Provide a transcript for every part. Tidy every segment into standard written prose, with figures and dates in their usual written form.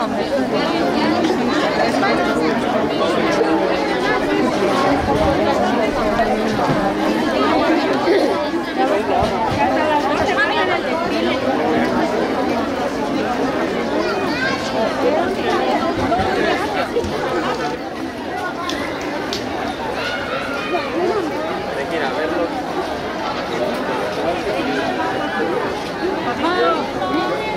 Ya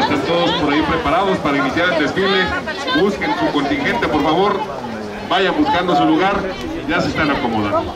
están todos por ahí preparados para iniciar el desfile. Busquen su contingente, por favor. Vayan buscando su lugar. Ya se están acomodando.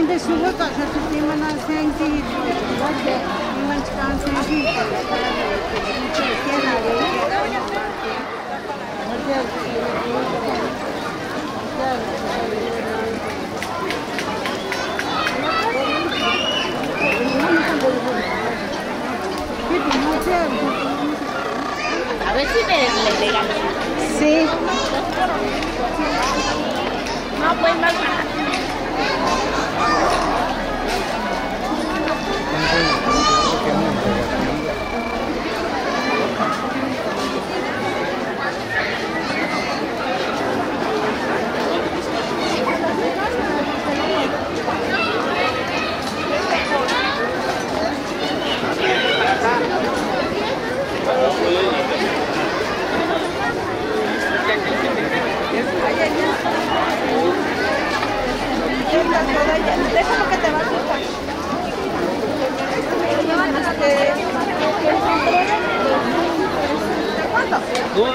In the sugar, because a ver si me le gané. Sí. No, pues más ¡Gol!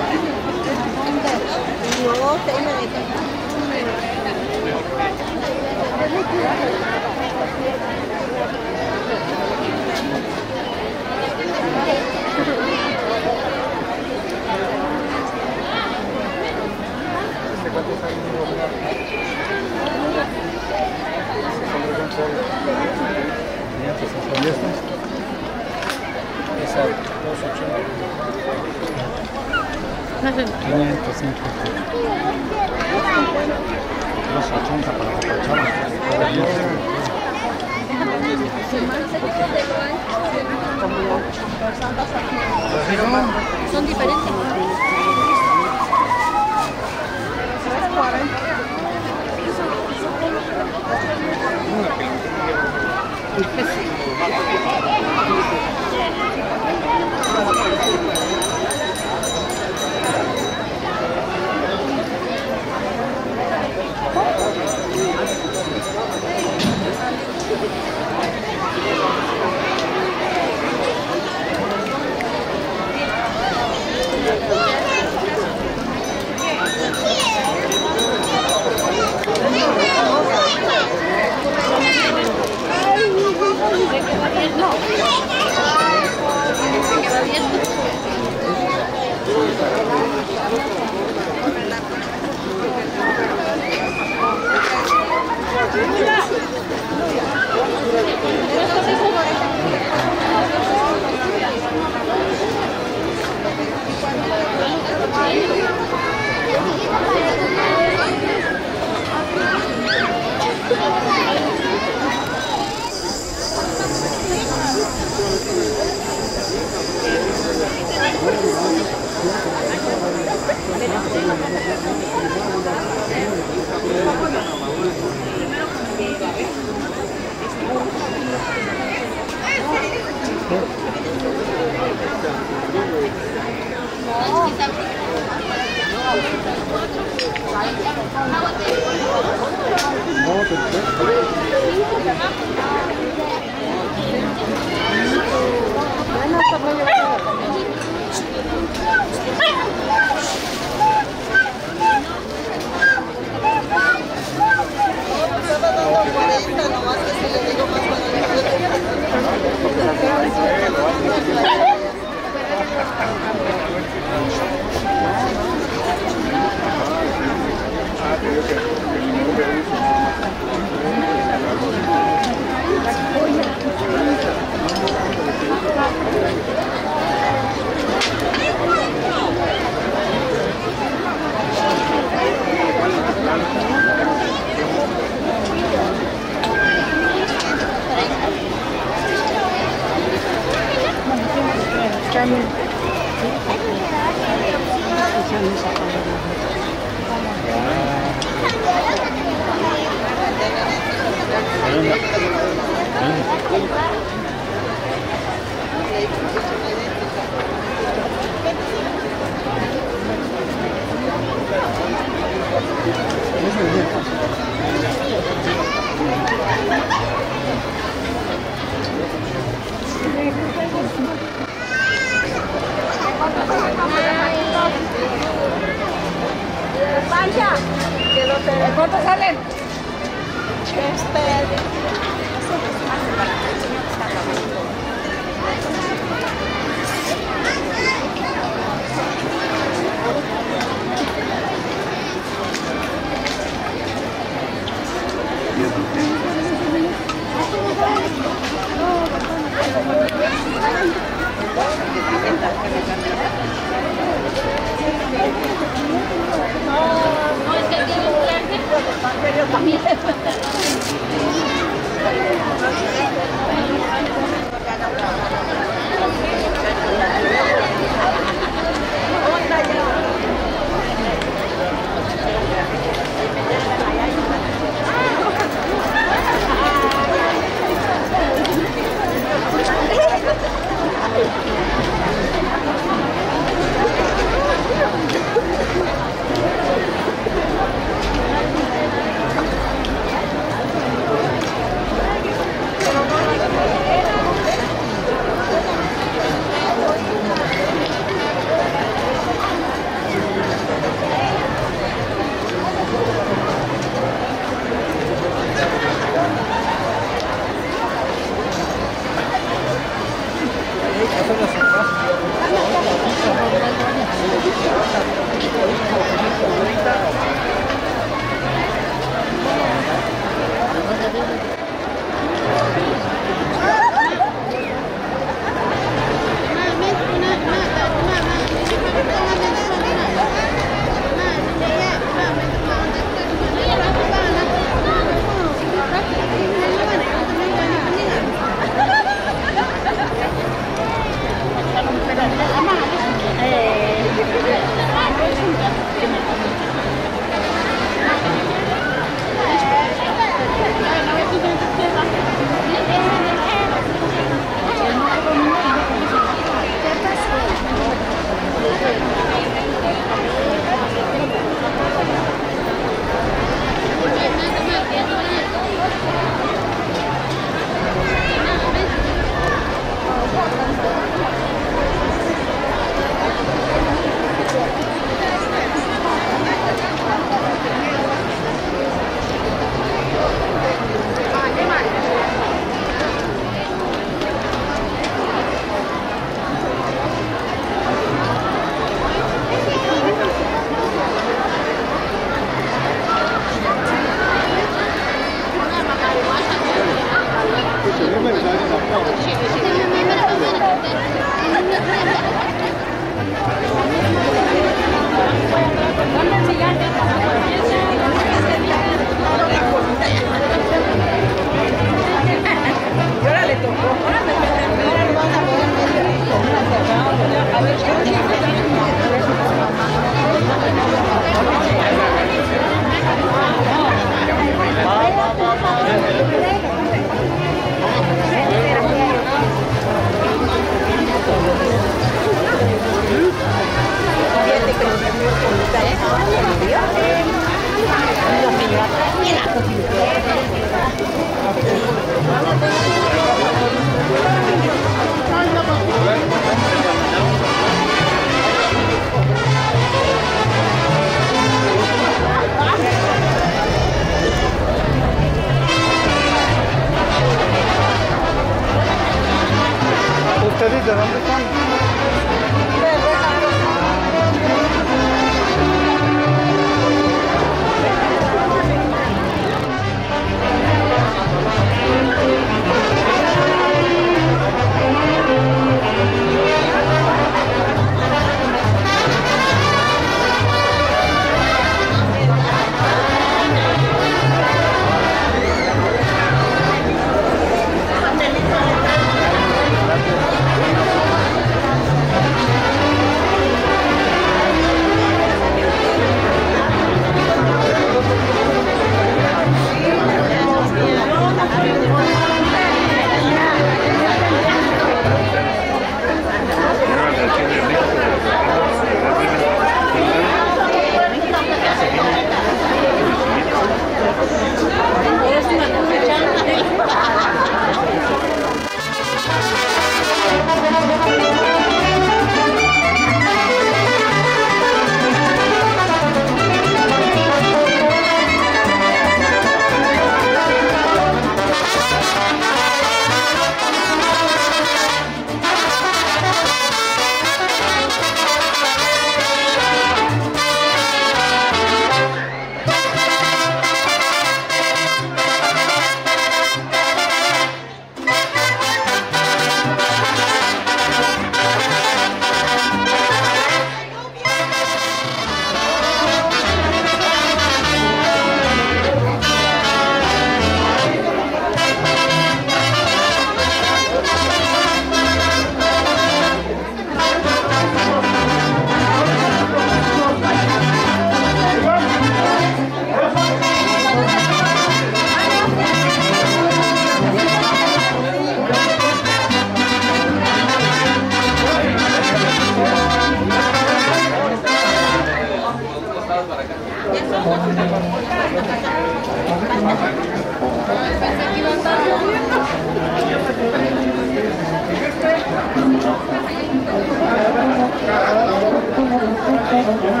¿de dónde son?